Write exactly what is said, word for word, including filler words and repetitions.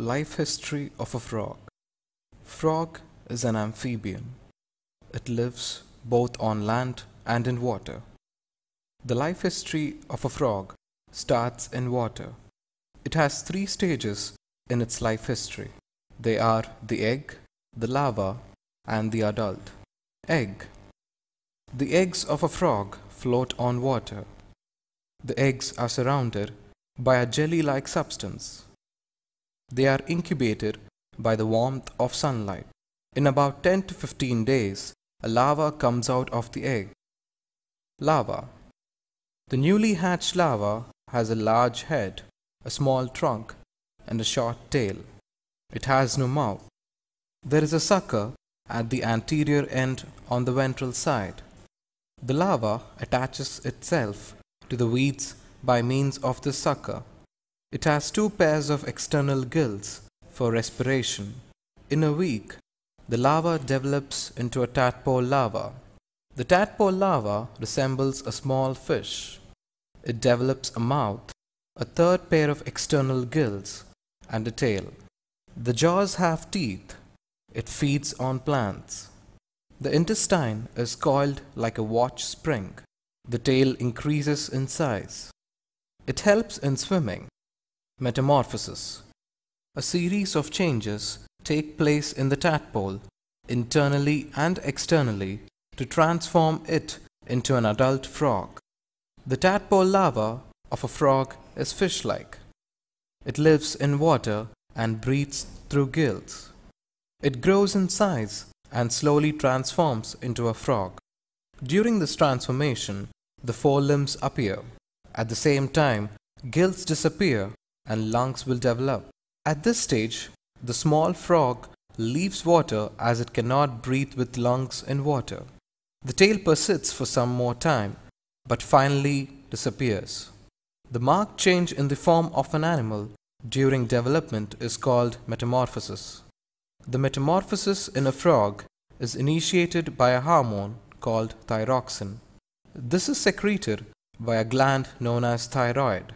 Life history of a frog. Frog is an amphibian. It lives both on land and in water. The life history of a frog starts in water. It has three stages in its life history. They are the egg, the larva, and the adult. Egg. The eggs of a frog float on water. The eggs are surrounded by a jelly-like substance. They are incubated by the warmth of sunlight. In about ten to fifteen days, a larva comes out of the egg. Larva. The newly hatched larva has a large head, a small trunk, and a short tail. It has no mouth. There is a sucker at the anterior end on the ventral side. The larva attaches itself to the weeds by means of the sucker. It has two pairs of external gills for respiration. In a week, the larva develops into a tadpole larva. The tadpole larva resembles a small fish. It develops a mouth, a third pair of external gills, and a tail. The jaws have teeth. It feeds on plants. The intestine is coiled like a watch spring. The tail increases in size. It helps in swimming. Metamorphosis. A series of changes take place in the tadpole, internally and externally, to transform it into an adult frog. The tadpole larva of a frog is fish-like. It lives in water and breathes through gills. It grows in size and slowly transforms into a frog. During this transformation, the forelimbs appear. At the same time, gills disappear and lungs will develop. At this stage, the small frog leaves water as it cannot breathe with lungs in water. The tail persists for some more time, but finally disappears. The marked change in the form of an animal during development is called metamorphosis. The metamorphosis in a frog is initiated by a hormone called thyroxine. This is secreted by a gland known as thyroid.